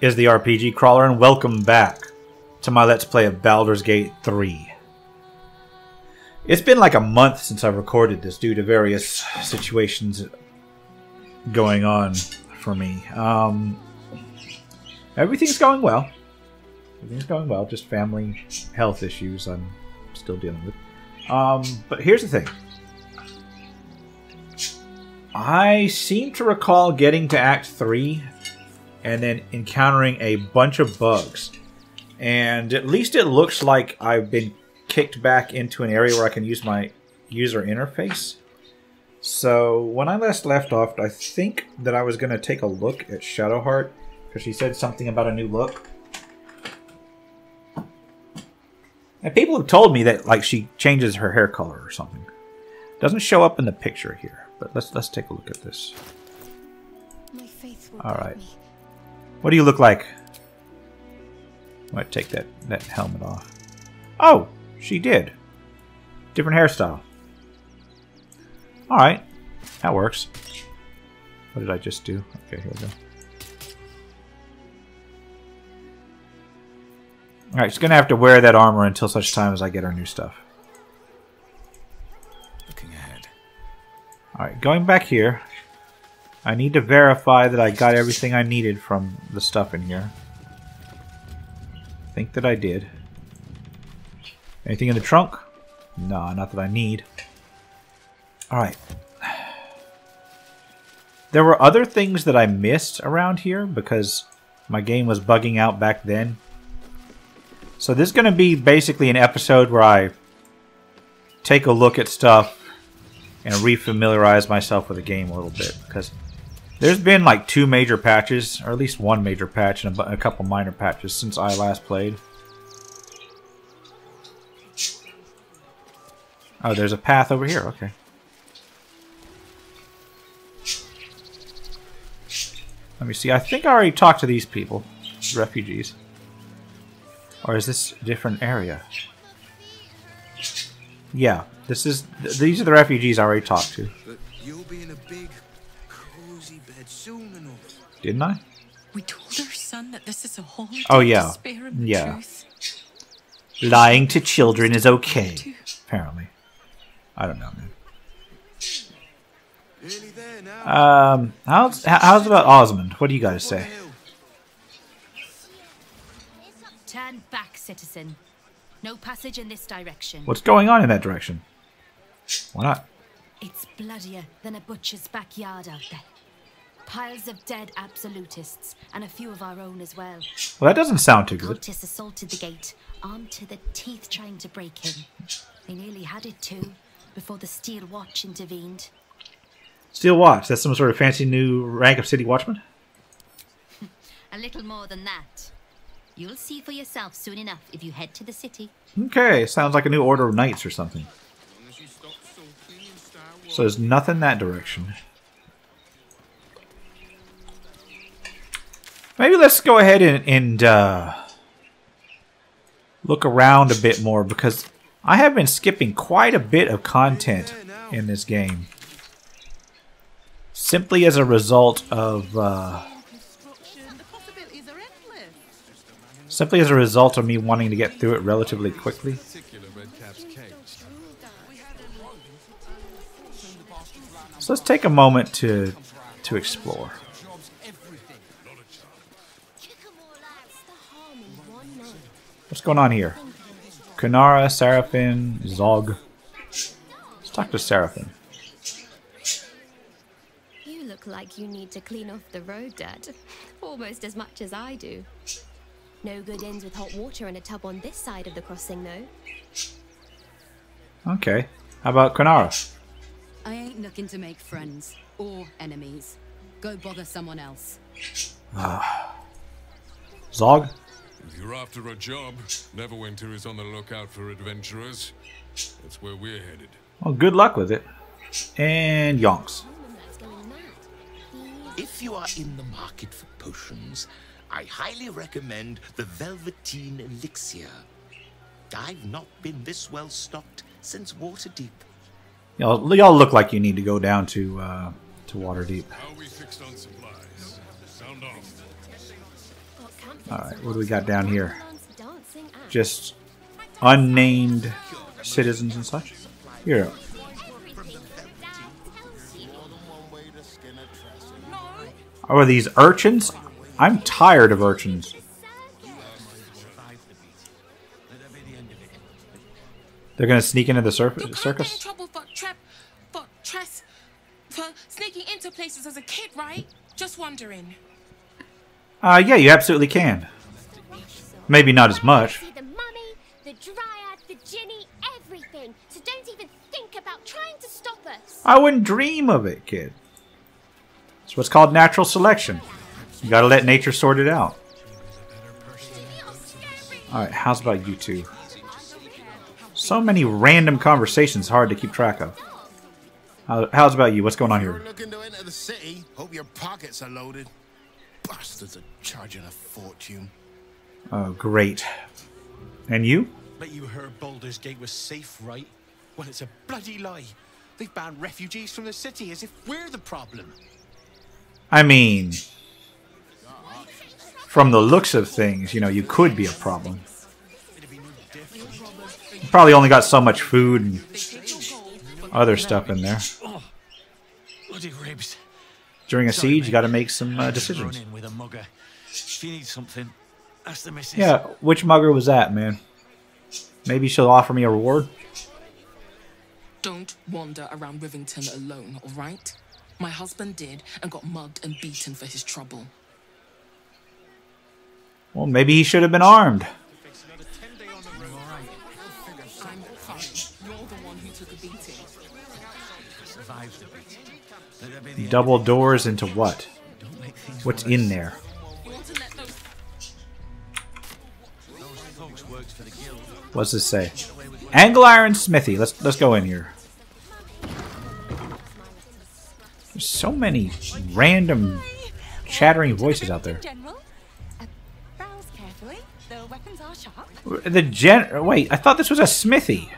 is the RPG Crawler, and welcome back to my Let's Play of Baldur's Gate 3. It's been like a month since I recorded this due to various situations going on for me. Everything's going well. Everything's going well, just family health issues I'm still dealing with. But here's the thing. I seem to recall getting to Act 3 and then encountering a bunch of bugs. And at least it looks like I've been kicked back into an area where I can use my user interface. So when I last left off, I think that I was going to take a look at Shadowheart, because she said something about a new look. And people have told me that like she changes her hair color or something. Doesn't show up in the picture here, but let's take a look at this. All right, what do you look like? I might take that helmet off. Oh, she did. Different hairstyle. All right, that works. What did I just do? Okay, here we go. All right, she's gonna have to wear that armor until such time as I get her new stuff. Looking ahead. All right, going back here. I need to verify that I got everything I needed from the stuff in here. I think that I did. Anything in the trunk? No, not that I need. Alright. There were other things that I missed around here because my game was bugging out back then. So this is going to be basically an episode where I take a look at stuff and refamiliarize myself with the game a little bit, because there's been like two major patches, or at least one major patch and a couple minor patches since I last played. Oh, there's a path over here. Okay. Let me see. I think I already talked to these people, refugees. Or is this a different area? Yeah, this is. These are the refugees I already talked to. But you'll be in a big, cozy bed soon enough. Didn't I? We told our son that this is a whole. Oh yeah, yeah. Truth. Lying to children is okay, apparently. I don't know, man. How's about Osmond? What do you guys say? Turn back, citizen. No passage in this direction. What's going on in that direction? Why not? It's bloodier than a butcher's backyard out there. Piles of dead absolutists and a few of our own as well. Well, that doesn't sound too good. Gortash assaulted the gate, armed to the teeth, trying to break him. They nearly had it too before the Steel Watch intervened. Steel Watch? That's some sort of fancy new rank of city watchman? A little more than that. You'll see for yourself soon enough if you head to the city. Okay, sounds like a new order of knights or something. So there's nothing that direction. Maybe let's go ahead and look around a bit more, because I have been skipping quite a bit of content in this game. Simply as a result of... Simply as a result of me wanting to get through it relatively quickly. So let's take a moment to explore. What's going on here? Kanara, Seraphin, Zog. Let's talk to Seraphin. You look like you need to clean off the road, Dad. Almost as much as I do. No good ends with hot water in a tub on this side of the crossing, though. Okay. How about Kanara? I ain't looking to make friends or enemies. Go bother someone else. Zog? If you're after a job, Neverwinter is on the lookout for adventurers. That's where we're headed. Well, good luck with it. And Yonks. If you are in the market for potions, I highly recommend the Velveteen Elixir. I've not been this well stocked since Waterdeep. Y'all look like you need to go down to Waterdeep. How are we fixed on supplies? Sound off. Alright, what do we got down here? Just unnamed citizens and such? Europe. Oh, are these urchins? I'm tired of urchins. They're gonna sneak into the circus? For sneaking into places as a kid, right? Just wondering. Yeah, you absolutely can. Maybe not as much. The mummy, the dryad, the Ginny, everything. So don't even think about trying to stop us. I wouldn't dream of it, kid. It's what's called natural selection. You gotta let nature sort it out. Alright, how's about you two? So many random conversations, hard to keep track of. How's about you? What's going on here? You're looking to enter the city. Hope your pockets are loaded. Bastards are charging a fortune. Oh, great. And you? But you heard Baldur's Gate was safe, right? Well, it's a bloody lie. They've banned refugees from the city as if we're the problem. I mean, from the looks of things, you know, you could be a problem. You probably only got so much food and other stuff in there. During a siege, you got to make some decisions. Yeah, which mugger was that, man? Maybe she'll offer me a reward. Don't wander around Rivington alone, all right? My husband did and got mugged and beaten for his trouble. Well, maybe he should have been armed. Double doors into what? What's in there? What's this say? Angle Iron Smithy. Let's go in here. There's so many random chattering voices out there. Wait, I thought this was a smithy.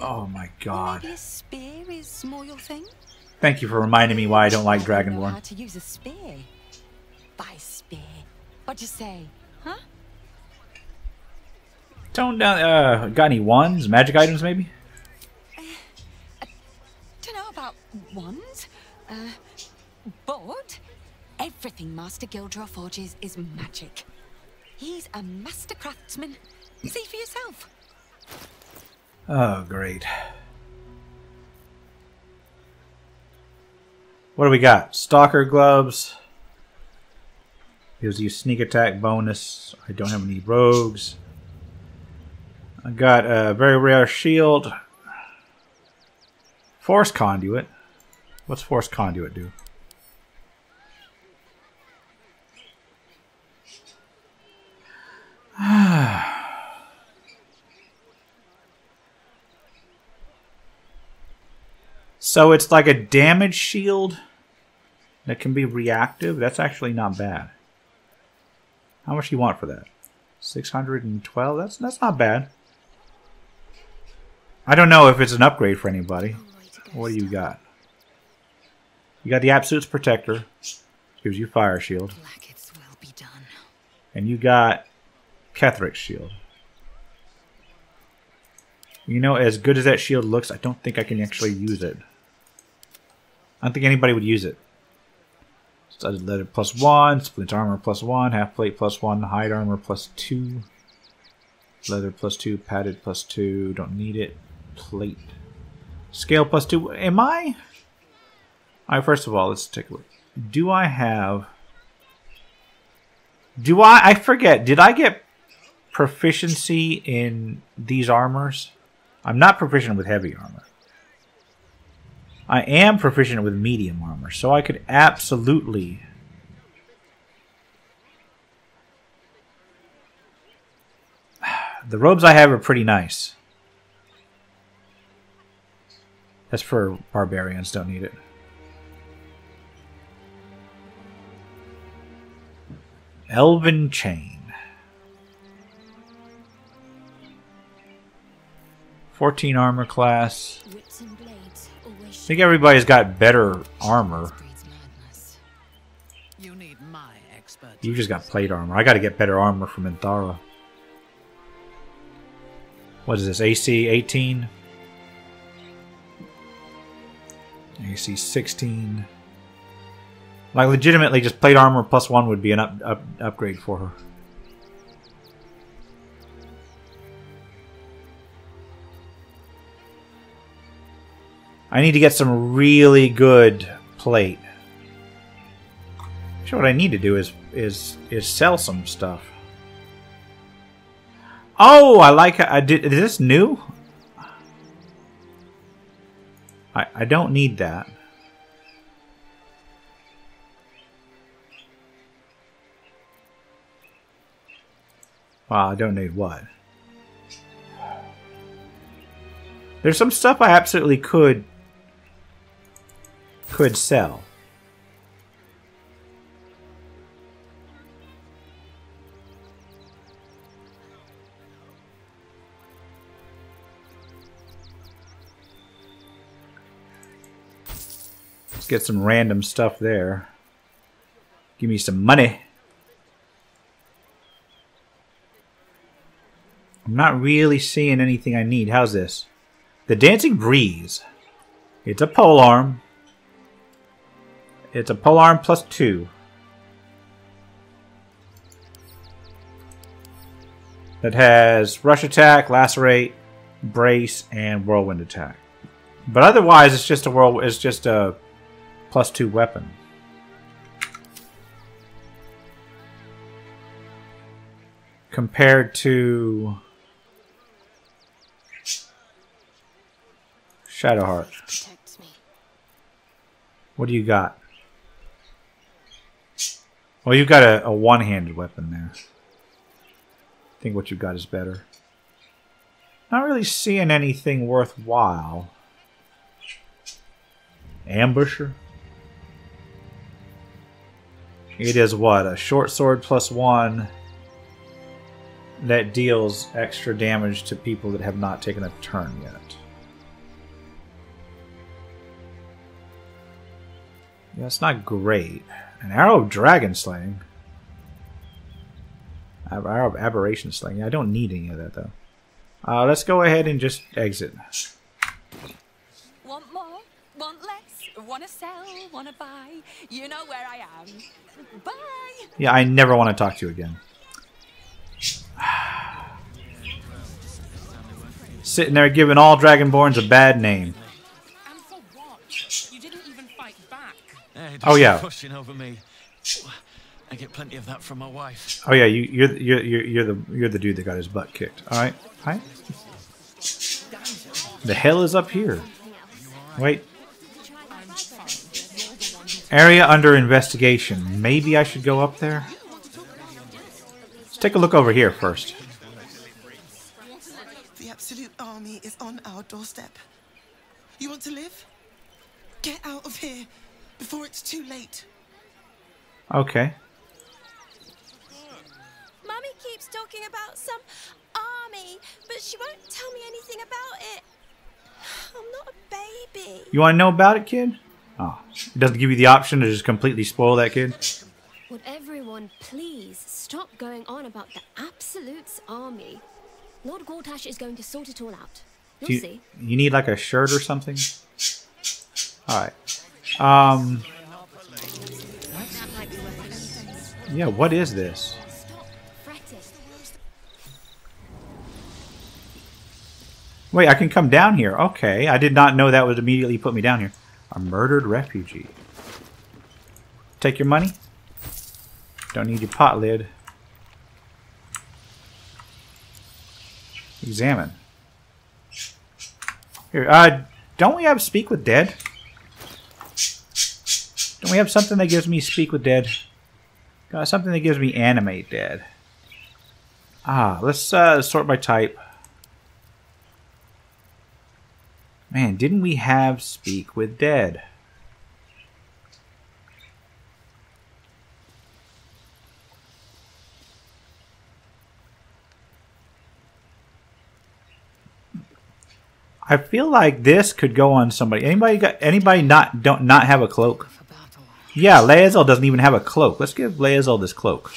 Oh my god. Thank you for reminding me why I don't like Dragonborn. How to use a spear. By spear. What do you say? Huh? Tone down. Got any wands? Magic items, maybe? I don't know about wands. Board. Everything Master Gildrow forges is magic. He's a master craftsman. See for yourself. Oh, great. What do we got? Stalker gloves. Gives you sneak attack bonus. I don't have any rogues. I got a very rare shield. Force conduit. What's force conduit do? Ah. So it's like a damage shield that can be reactive. That's actually not bad. How much do you want for that? 612? That's not bad. I don't know if it's an upgrade for anybody. What do you got? You got the Absolute's Protector. Gives you Fire Shield. And you got Kethric's Shield. You know, as good as that shield looks, I don't think I can actually use it. I don't think anybody would use it. Studded leather +1, splint armor +1, half plate +1, hide armor +2, leather +2, padded +2. Don't need it. Plate scale +2. Am I? All right. First of all, let's take a look. Do I have? I forget. Did I get proficiency in these armors? I'm not proficient with heavy armor. I am proficient with medium armor, so I could absolutely the robes I have are pretty nice. That's for barbarians, don't need it. Elven chain. 14 armor class. I think everybody's got better armor. You just got plate armor. I got to get better armor from Minthara. What is this? AC 18? AC 16. Like, legitimately, just plate armor plus 1 would be an upgrade for her. I need to get some really good plate. Sure, what I need to do is sell some stuff. Oh, I like. I did. Is this new? I don't need that. Wow, I don't need what? There's some stuff I absolutely could sell. Let's get some random stuff there. Give me some money. I'm not really seeing anything I need. How's this? The Dancing Breeze. It's a polearm. It's a polearm plus 2. That has Rush Attack, Lacerate, Brace, and Whirlwind Attack. But otherwise, it's just a plus 2 weapon. Compared to Shadowheart. What do you got? Well, you've got a one-handed weapon there. I think what you've got is better. Not really seeing anything worthwhile. Ambusher? It is what? A short sword plus 1 that deals extra damage to people that have not taken a turn yet. That's not great. An arrow of dragon slaying. Arrow of aberration slaying. I don't need any of that though. Let's go ahead and just exit. Want more? Want less? Wanna sell? Wanna buy? You know where I am. Bye. Yeah, I never want to talk to you again. Sitting there giving all Dragonborns a bad name. Oh yeah. Pushing over me. I get plenty of that from my wife. Oh yeah, you're the dude that got his butt kicked. All right. Hi. The hell is up here? Wait. Area under investigation. Maybe I should go up there. Let's take a look over here first. The absolute army is on our doorstep. You want to live? Get out of here. Before it's too late. Okay. Mommy keeps talking about some army, but she won't tell me anything about it. I'm not a baby. You want to know about it, kid? Ah, oh, it doesn't give you the option to just completely spoil that kid. Would everyone please stop going on about the Absolute's army? Lord Gortash is going to sort it all out. You'll see. You need like a shirt or something? All right. Yeah, what is this? Wait, I can come down here. Okay, I did not know that would immediately put me down here. A murdered refugee. Take your money. Don't need your pot lid. Examine. Here, don't we have Speak with Dead? Don't we have something that gives me Speak with Dead? Got something that gives me Animate Dead. Ah, let's sort by type. Man, didn't we have Speak with Dead? I I feel like this could go on somebody. Anybody not have a cloak? Yeah, Laezel doesn't even have a cloak. Let's give Laezel this cloak.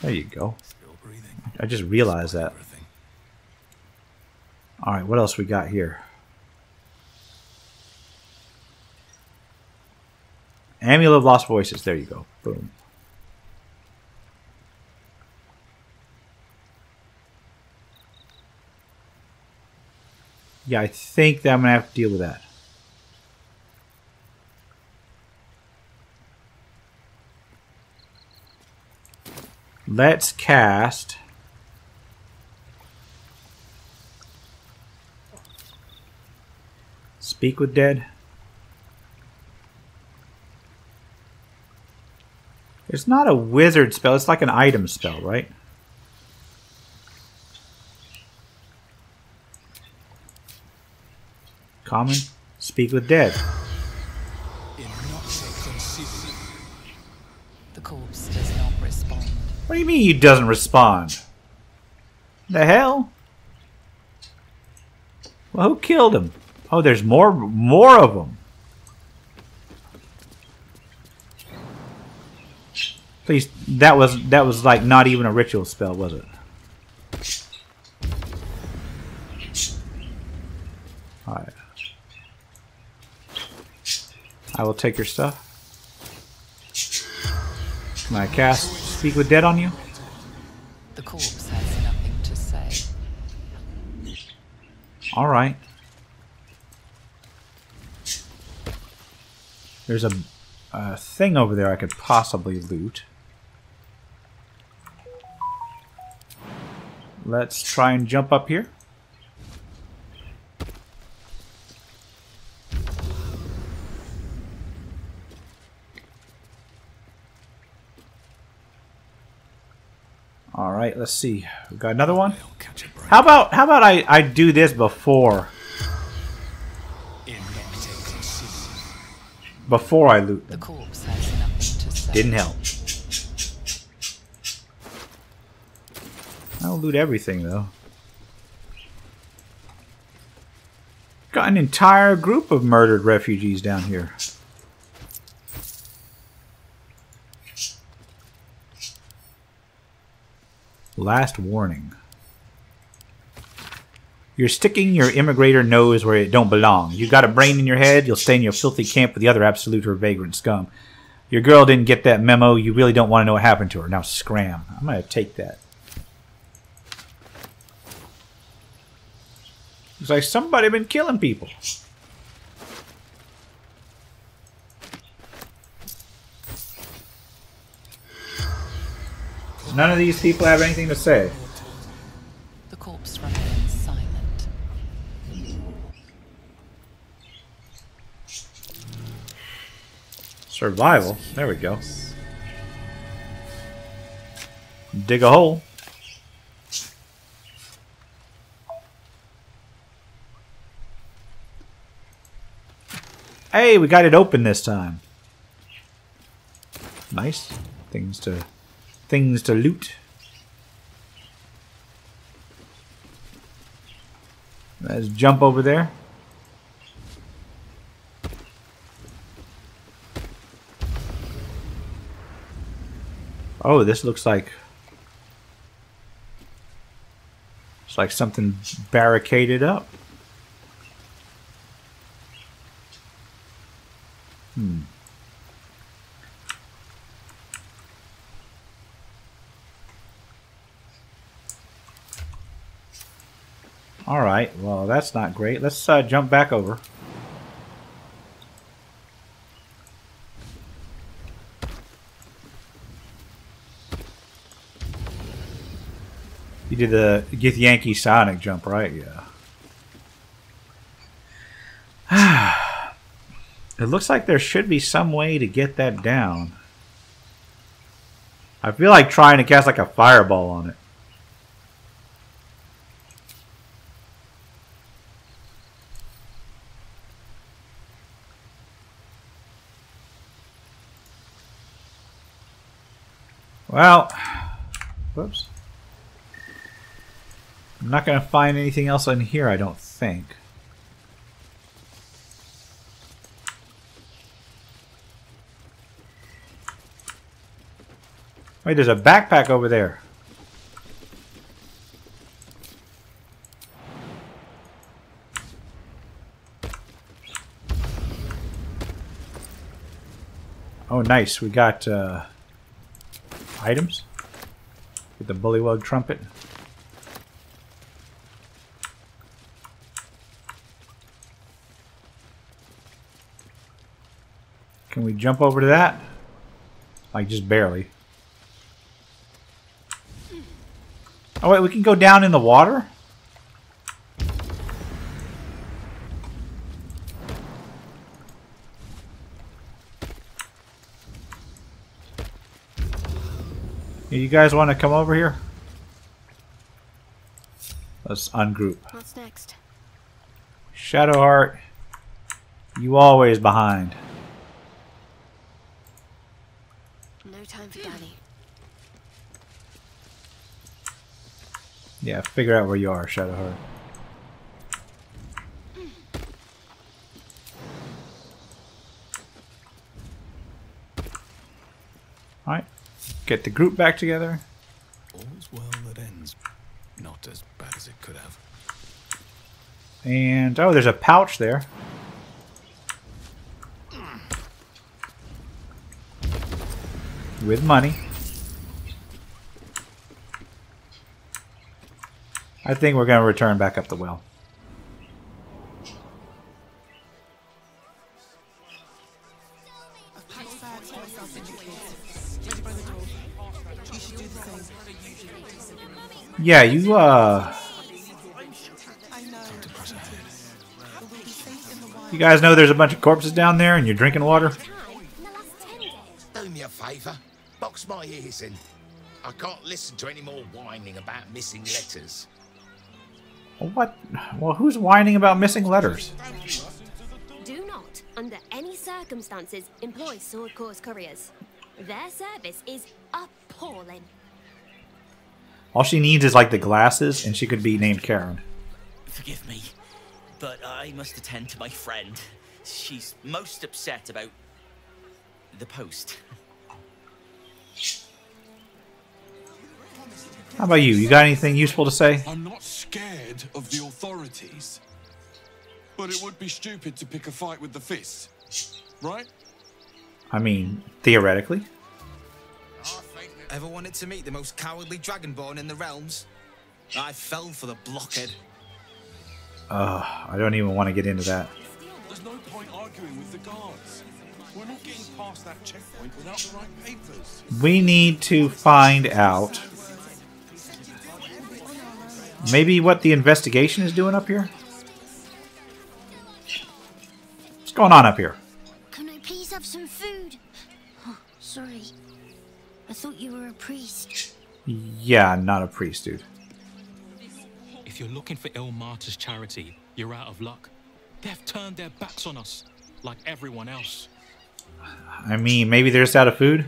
There you go. I just realized that. All right, what else we got here? Amulet of Lost Voices. There you go. Boom. Yeah, I think that I'm going to have to deal with that. Let's cast... Speak with Dead. It's not a wizard spell. It's like an item spell, right? Common, Speak with Dead. The corpse does not respond. What do you mean he doesn't respond? The hell? Well, who killed him? Oh, there's more of them. Please, that was like not even a ritual spell, was it? All right. I will take your stuff. Can I cast Speak with Dead on you? The corpse has nothing to say. All right. There's a thing over there I could possibly loot. Let's try and jump up here. All right, let's see. We got another one. How about I do this before I loot them. The corpse has nothing to say. Didn't help. I'll loot everything though. Got an entire group of murdered refugees down here. Last warning. You're sticking your immigrator nose where it don't belong. You got a brain in your head, you'll stay in your filthy camp with the other absolute or vagrant scum. Your girl didn't get that memo, you really don't want to know what happened to her. Now scram. I'm going to take that. Looks like somebody been killing people. None of these people have anything to say. The corpse remains silent. Survival. There we go. Dig a hole. Hey, we got it open this time. Nice. Things to loot. Let's jump over there. Oh, this looks like it's like something barricaded up. All right, well, that's not great. Let's jump back over. You did the Get Yankee Sonic jump, right? Yeah. It looks like there should be some way to get that down. I feel like trying to cast like a fireball on it. Well, whoops. I'm not going to find anything else in here, I don't think. Wait, there's a backpack over there. Oh, nice. We got items. Get the bullywug trumpet. Can we jump over to that? Like, just barely. Oh, wait. We can go down in the water? You guys want to come over here? Let's ungroup. What's next? Shadowheart, you always behind. No time for Daddy. Yeah, figure out where you are, Shadowheart. All right. Get the group back together. All's well that ends. Not as bad as it could have. And oh, there's a pouch there. With money. I think we're going to return back up the well. Yeah, you, you guys know there's a bunch of corpses down there and you're drinking water? Do me a favor. Box my ears in. I can't listen to any more whining about missing letters. What? Well, who's whining about missing letters? Do not, under any circumstances, employ Sword Corps couriers. Their service is appalling. All she needs is, like, the glasses, and she could be named Karen. Forgive me, but I must attend to my friend. She's most upset about the post. How about you? You got anything useful to say? I'm not scared of the authorities, but it would be stupid to pick a fight with the fists, right? I mean, theoretically. Ever wanted to meet the most cowardly dragonborn in the realms? I fell for the blockhead. I don't even want to get into that. There's no point arguing with the guards. We're not getting past that checkpoint without the right papers. We need to find out maybe what the investigation is doing up here. What's going on up here? Can I please have some food? Oh, sorry. I thought you were a priest. Yeah, I'm not a priest, dude. If you're looking for Ilmater's charity, you're out of luck. They've turned their backs on us, like everyone else. I mean, maybe they're just out of food?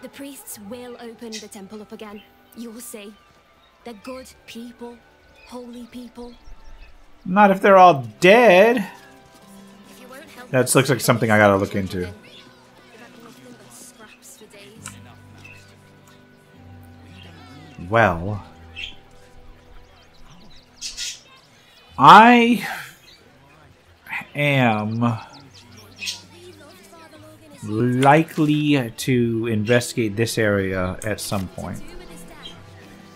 The priests will open the temple up again. You'll see. They're good people. Holy people. Not if they're all dead. If you won't help, that looks like something I gotta look into. Well, I am likely to investigate this area at some point.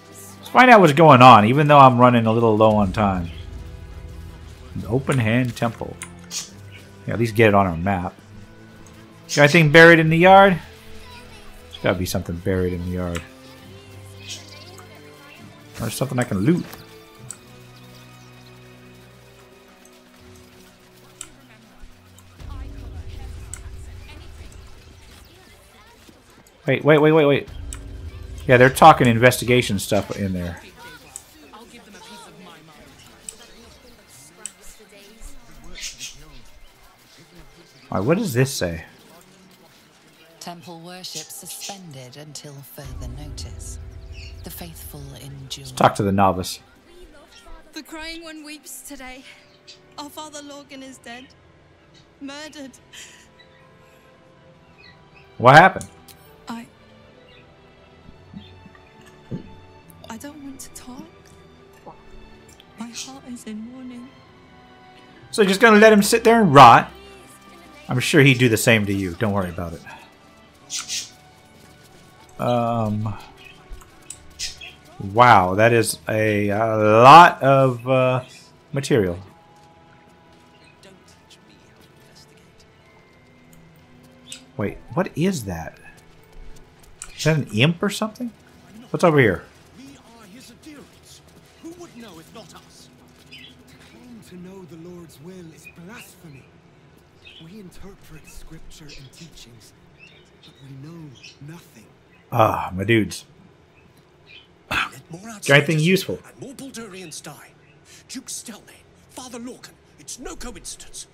Let's find out what's going on, even though I'm running a little low on time. An open hand temple. Yeah, at least get it on our map. Got anything buried in the yard? There's gotta be something buried in the yard. Or something I can loot. Wait. Yeah, they're talking investigation stuff in there. Alright, what does this say? Temple worship suspended until further notice. The faithful endure. Let's talk to the novice. The crying one weeps today. Our father Lorgan is dead. Murdered. What happened? I don't want to talk. My heart is in mourning. So you're just gonna let him sit there and rot? I'm sure he'd do the same to you. Don't worry about it. Wow, that is a lot of material. Wait, what is that? Is that an imp or something? What's over here? Will is blasphemy. We interpret scripture and teachings, but we know nothing. Ah, my dudes. Anything useful? And more Baldurians die. Duke Stelnane, Father Lorcan, it's no coincidence.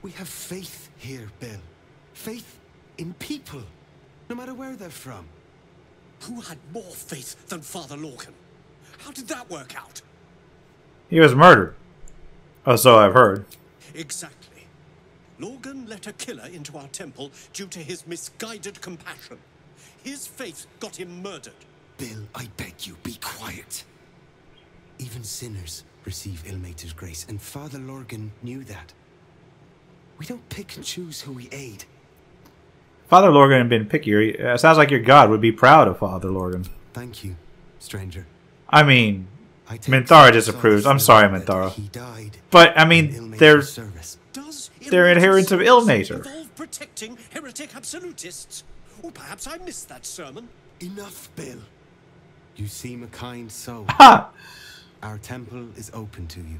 We have faith here, Bill. Faith in people, no matter where they're from. Who had more faith than Father Lorcan? How did that work out? He was murdered. Oh, so I've heard. Exactly. Lorgan let a killer into our temple due to his misguided compassion. His faith got him murdered. Bill, I beg you, be quiet. Even sinners receive Ilmater's grace, and Father Lorgan knew that. We don't pick and choose who we aid. Father Lorgan had been pickier. It sounds like your god would be proud of Father Lorgan. Thank you, stranger. I mean... Minthara disapproves. I'm sorry, Minthara. But I mean, they're adherents of Ilmater. Protecting heretic absolutists. Or perhaps I missed that sermon. Enough, Bill. You seem a kind soul. Ha! Our temple is open to you.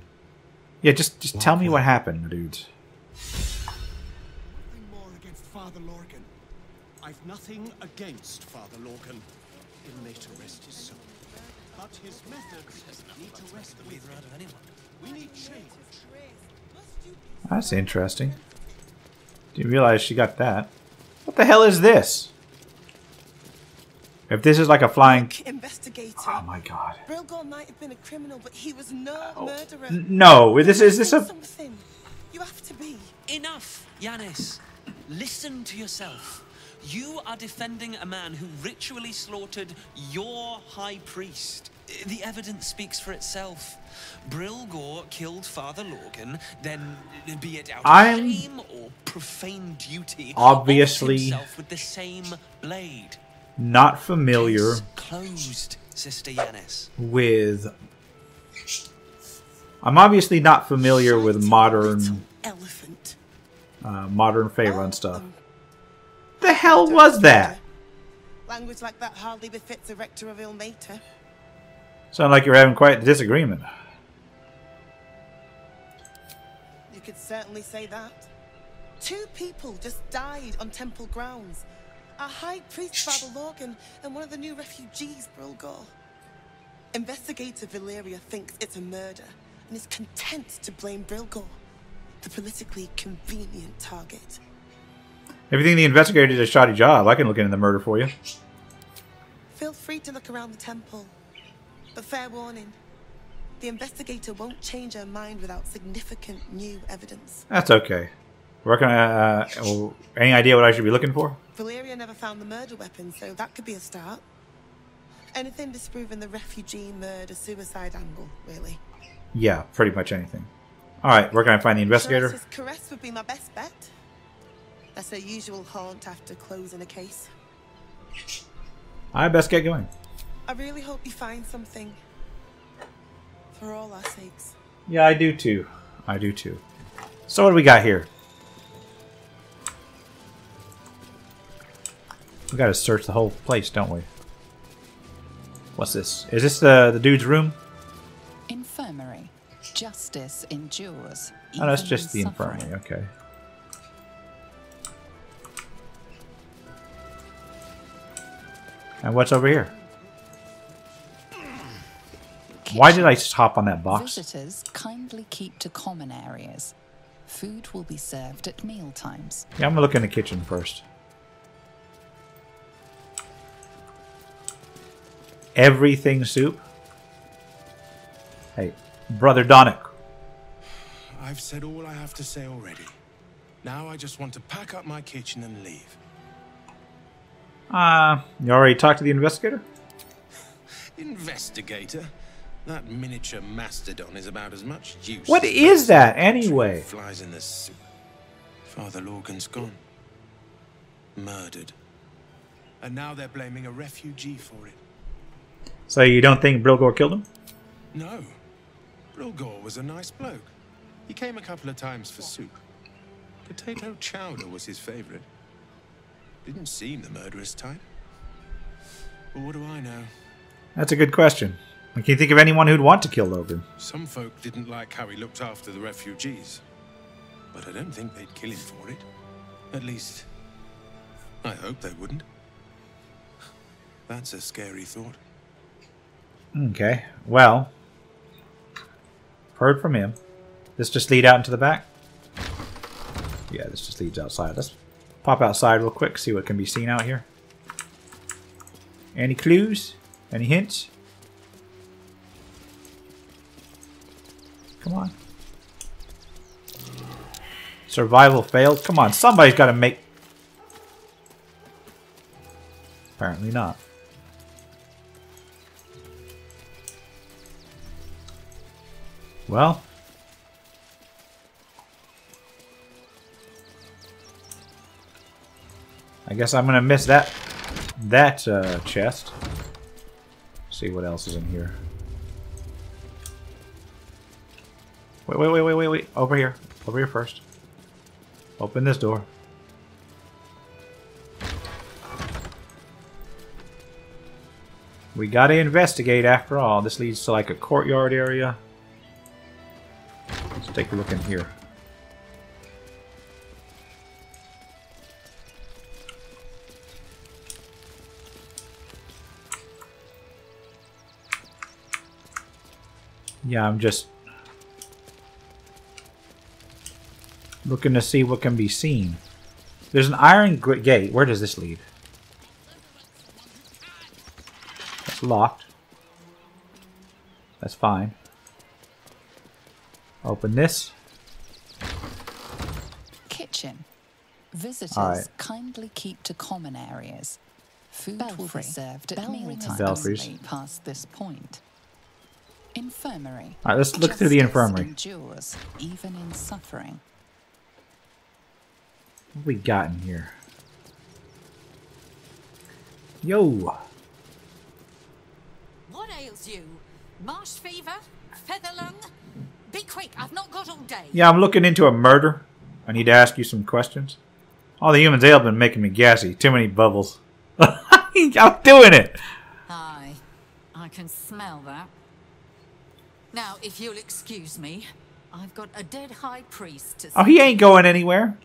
Yeah, just tell me what happened, dudes. Nothing more against Father Lorgan. I've nothing against Father Lorgan. Ilmater rest his soul. But his methods need to rest with anyone. We need change. That's interesting. Didn't realize she got that. What the hell is this? If this is like a flying investigator. Oh my god. Brilgor might have been a criminal, but he was no murderer. No, is this a something? You have to be. Enough, Yanis. Listen to yourself. You are defending a man who ritually slaughtered your high priest. The evidence speaks for itself. Brilgor killed Father Lorgan, then, be it out of shame or profane duty, obviously himself with the same blade. Not familiar closed, Sister Yanis. With. I'm obviously not familiar with modern elephant, modern Faerun stuff. The hell was that? Language like that hardly befits the rector of Ilmater. Sound like you're having quite a disagreement. You could certainly say that. Two people just died on temple grounds. Our high priest Father Lorgan and one of the new refugees, Brilgor. Investigator Valeria thinks it's a murder and is content to blame Brilgor, the politically convenient target. If you think the investigator did a shoddy job, I can look into the murder for you. Feel free to look around the temple. But fair warning, the investigator won't change her mind without significant new evidence. That's okay. Any idea what I should be looking for? Valeria never found the murder weapon, so that could be a start. Anything disproving the refugee murder-suicide angle, really. Yeah, pretty much anything. Alright, where can I find the investigator? His caress would be my best bet. That's a usual haunt after closing a case. I best get going. I really hope you find something. For all our sakes. Yeah, I do too. I do too. So what do we got here? We gotta search the whole place, don't we? What's this? Is this the dude's room? Infirmary. Justice endures. Oh, that's just the infirmary, okay. And what's over here? Kitchen. Why did I just hop on that box? Visitors kindly keep to common areas. Food will be served at meal times. Yeah, I'm gonna look in the kitchen first. Everything soup? Hey, Brother Donic. I've said all I have to say already. Now I just want to pack up my kitchen and leave. You already talked to the investigator? Investigator? That miniature mastodon is about as much use. What is that anyway? Flies in the soup. Father Lorgan's gone. Murdered. And now they're blaming a refugee for it. So you don't think Brilgor killed him? No. Brilgor was a nice bloke. He came a couple of times for soup. Potato chowder was his favorite. Didn't seem the murderous type. But what do I know? That's a good question. I can't think of anyone who'd want to kill Logan. Some folk didn't like how he looked after the refugees. But I don't think they'd kill him for it. At least, I hope they wouldn't. That's a scary thought. Okay, well, heard from him. This just lead out into the back? Yeah, this just leads outside. Let's pop outside real quick, see what can be seen out here. Any clues? Any hints? Come on. Survival failed. Come on, somebody's got to make... Apparently not. Well. I guess I'm going to miss that chest. See what else is in here. Wait. Over here. Over here first. Open this door. We gotta investigate after all. This leads to like a courtyard area. Let's take a look in here. Yeah, I'm just looking to see what can be seen. There's an iron gate. Where does this lead? It's locked. That's fine. Open this. Kitchen. Visitors kindly keep to common areas. Food will be served at mealtime past this point. Infirmary. All right, let's look through the infirmary. Endures, even in suffering. What have we got in here? Yo. What ails you? Marsh fever? Feather lung? Be quick! I've not got all day. Yeah, I'm looking into a murder. I need to ask you some questions. All the humans have been making me gassy. Too many bubbles. I'm doing it. Aye, I can smell that. Now, if you'll excuse me, I've got a dead high priest to see. Oh, he ain't going anywhere.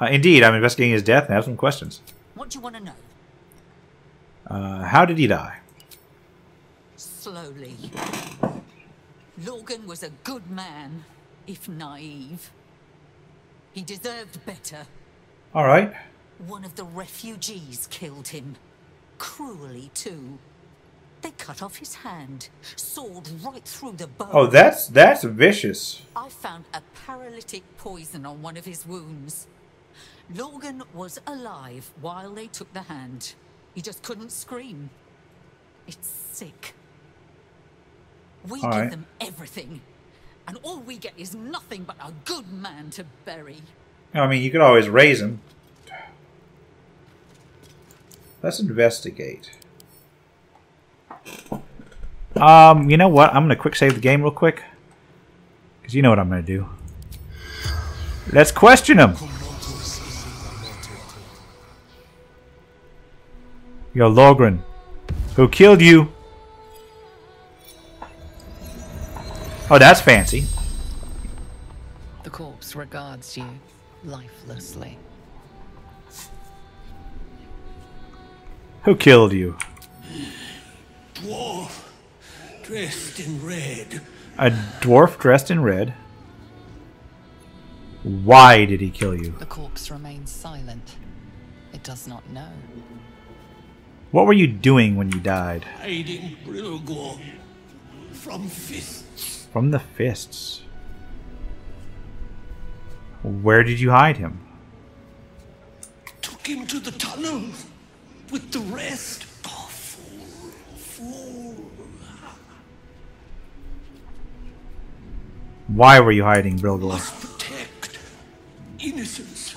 Indeed, I'm investigating his death and have some questions. What do you want to know? How did he die? Slowly. Lorgan was a good man, if naive. He deserved better. All right. One of the refugees killed him. Cruelly, too. They cut off his hand, sawed right through the bone. Oh, that's vicious. I found a paralytic poison on one of his wounds. Lorgan was alive while they took the hand. He just couldn't scream. It's sick. We give them everything, and all we get is nothing but a good man to bury. I mean, you could always raise him. Let's investigate. You know what? I'm going to quick save the game real quick. Because you know what I'm going to do. Let's question him. Yo, Lorgan. Who killed you? Oh, that's fancy. The corpse regards you lifelessly. Who killed you? Dwarf dressed in red. A dwarf dressed in red? Why did he kill you? The corpse remains silent. It does not know. What were you doing when you died? Hiding Brilgor from fists. From the fists. Where did you hide him? Took him to the tunnel with the rest. Oh, fool. Why were you hiding, Brilgor? Must protect innocence.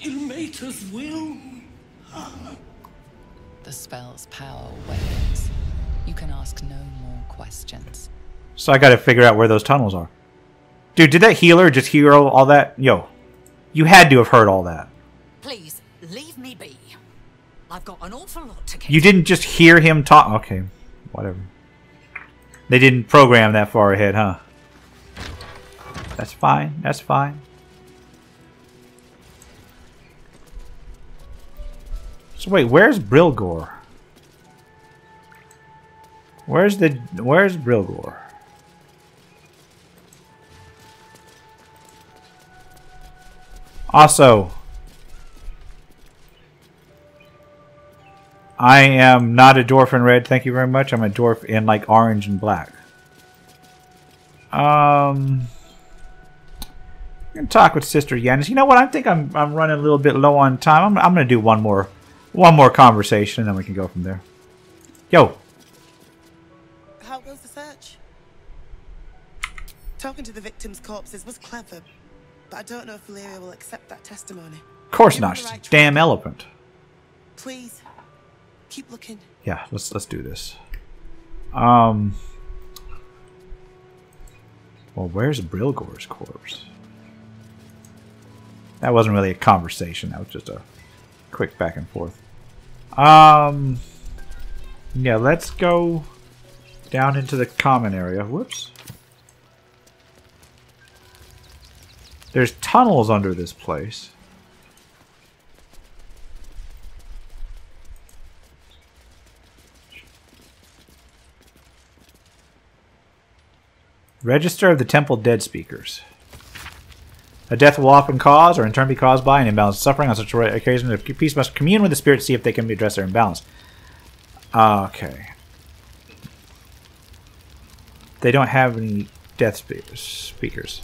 Ilmater's will. The spell's power wanes. You can ask no more questions. So I gotta figure out where those tunnels are. Dude, did that healer just hear all that? Yo, you had to have heard all that. Please, leave me be. I've got an awful lot to catch. You didn't just hear him talk. Okay, whatever. They didn't program that far ahead, huh? That's fine, that's fine. So wait, where's Brilgor? Where's Brilgor? Also, I am not a dwarf in red, thank you very much. I'm a dwarf in like orange and black. I'm gonna talk with Sister Yanis. You know what? I think I'm running a little bit low on time. I'm gonna do one more conversation and then we can go from there. Yo. How goes the search? Talking to the victims' corpses was clever, but I don't know if Valeria will accept that testimony. Of course not. She's a damn elephant. Please keep looking. Yeah, let's do this. Well, where's Brilgor's corpse? That wasn't really a conversation. That was just a quick back and forth. Yeah, let's go down into the common area. Whoops. There's tunnels under this place. Register of the Temple Dead Speakers. A death will often cause, or in turn be caused by, an imbalanced suffering. On such occasions, the priest must commune with the spirit to see if they can address their imbalance. Okay. They don't have any death speakers.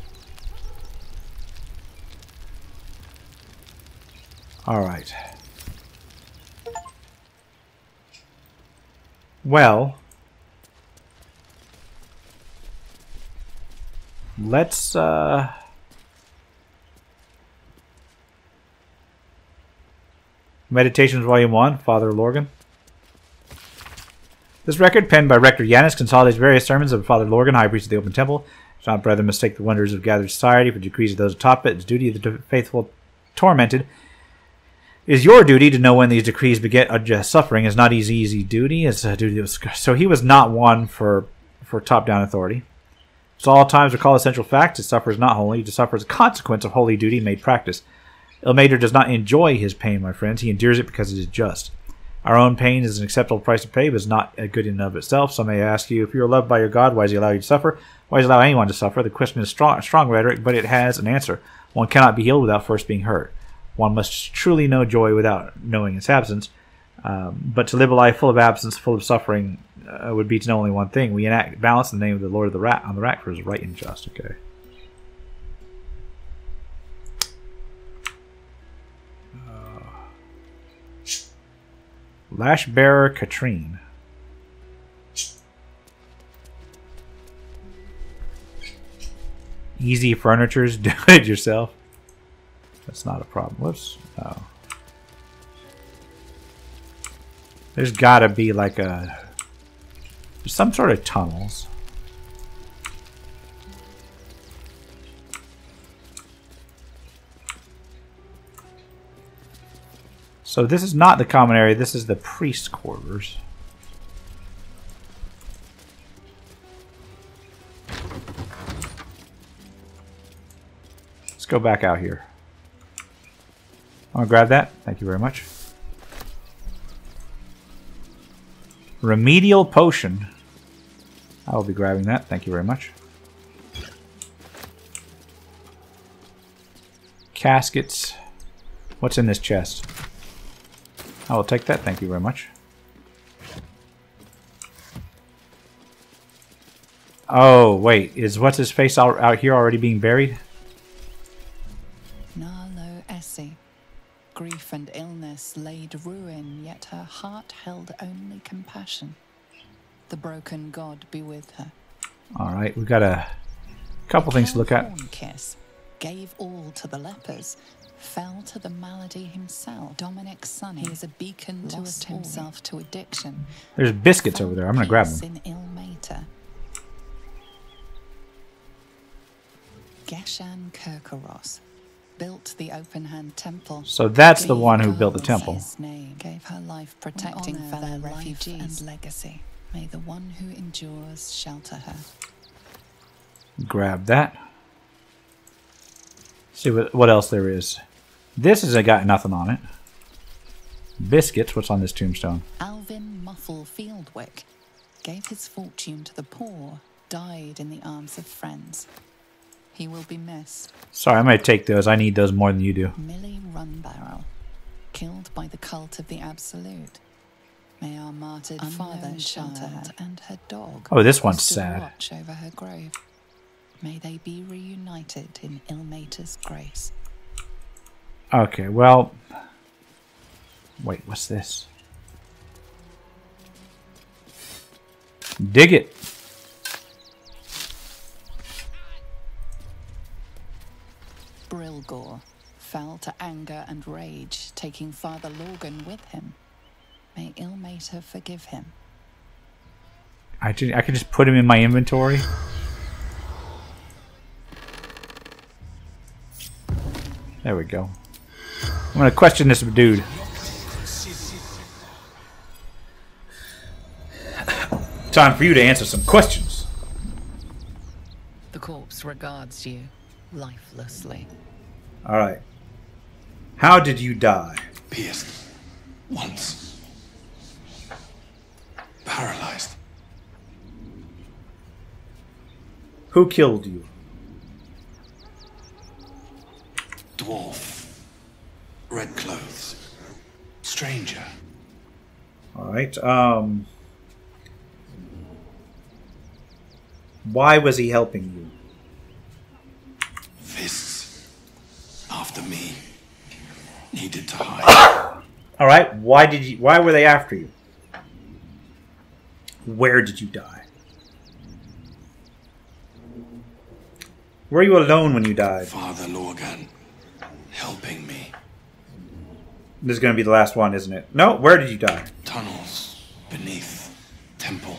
All right. Well, let's Meditations Volume 1, Father Lorgan. This record, penned by Rector Yanis, consolidates various sermons of Father Lorgan, High Priest of the Open Temple. Do not, brethren, mistake the wonders of gathered society for decrees of those atop it. It's duty of the faithful tormented. It is your duty to know when these decrees beget suffering. It's not easy duty. It's a duty. So he was not one for top-down authority. So all times recall essential facts. To suffer is not holy. To suffer is a consequence of holy duty made practice. Ilmater does not enjoy his pain, my friends. He endures it because it is just. Our own pain is an acceptable price to pay, but is not good in and of itself. Some may ask you, if you are loved by your God, why does he allow you to suffer? Why does he allow anyone to suffer? The question is strong rhetoric, but it has an answer. One cannot be healed without first being hurt. One must truly know joy without knowing its absence. But to live a life full of absence, full of suffering, would be to know only one thing. We enact balance in the name of the Lord of the Rat on the rack for his right and just. Okay. Lashbearer Katrine. Easy furnitures, do it yourself. That's not a problem. Whoops. Oh. There's gotta be like a some sort of tunnels. So this is not the common area, this is the priest's quarters. Let's go back out here. I'm gonna grab that. Thank you very much. Remedial potion. I will be grabbing that. Thank you very much. Caskets. What's in this chest? I will take that. Thank you very much. Oh, wait. Is what's-his-face out here already being buried? Nalo Essie. Grief and illness laid ruin, yet her heart held only compassion. The broken god be with her. All right, we've got a couple things to look at. Kiss gave all to the lepers, fell to the malady himself. Donic Sunny is a beacon to us himself to addiction. There's biscuits over there. I'm going to grab them. In Ilmater. Geshan Kerkoros built the open hand temple. So that's the one who built the temple. Name gave her life protecting fellow refugees and legacy. May the one who endures shelter her. Grab that. See what else there is. This has got nothing on it. Biscuits, what's on this tombstone? Alvin Muffle Fieldwick gave his fortune to the poor, died in the arms of friends. He will be missed. Sorry, I might take those. I need those more than you do. Millie Runbarrel, killed by the cult of the absolute. May our martyred father shelter her and her dog. Oh, this one's sad. Watch over her grave. May they be reunited in Ilmater's grace. Okay, well, wait, what's this? Dig it. Brilgor fell to anger and rage, taking Father Lorgan with him. May Ilmater forgive him. I could just put him in my inventory. There we go. I'm gonna question this dude. Time for you to answer some questions. The corpse regards you lifelessly. All right. How did you die? Pierced once. Paralyzed. Who killed you? Dwarf. Red clothes. Stranger. All right. Why was he helping you? After me, needed to hide. All right, why were they after you? Where did you die? Were you alone when you died? Father Lorgan, helping me. This is going to be the last one, isn't it? No, where did you die? Tunnels beneath temple,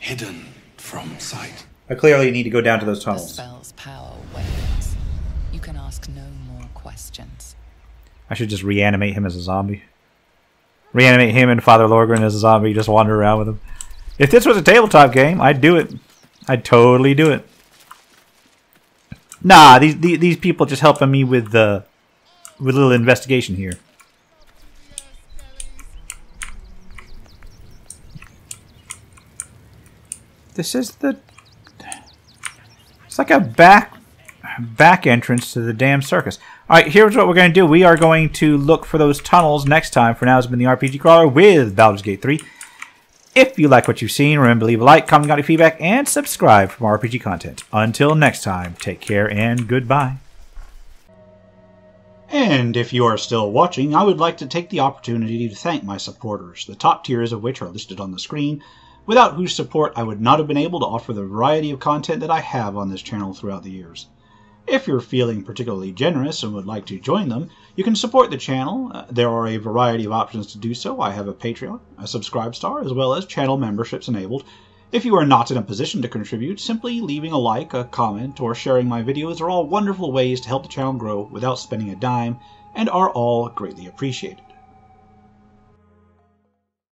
hidden from sight. I clearly need to go down to those tunnels. The spell's power wanes. You can ask no more questions. I should just reanimate him as a zombie. Reanimate him and Father Lorgan as a zombie. Just wander around with him. If this was a tabletop game, I'd do it. I'd totally do it. Nah, these people just helping me with the with a little investigation here. This is the. It's like a back entrance to the damn circus. Alright, here's what we're going to do. We are going to look for those tunnels next time. For now, it's been the RPG Crawler with Baldur's Gate 3. If you like what you've seen, remember to leave a like, comment, your feedback, and subscribe for more RPG content. Until next time, take care and goodbye. And if you are still watching, I would like to take the opportunity to thank my supporters, the top tiers of which are listed on the screen, without whose support I would not have been able to offer the variety of content that I have on this channel throughout the years. If you're feeling particularly generous and would like to join them, you can support the channel. There are a variety of options to do so. I have a Patreon, a Subscribestar, as well as channel memberships enabled. If you are not in a position to contribute, simply leaving a like, a comment, or sharing my videos are all wonderful ways to help the channel grow without spending a dime, and are all greatly appreciated.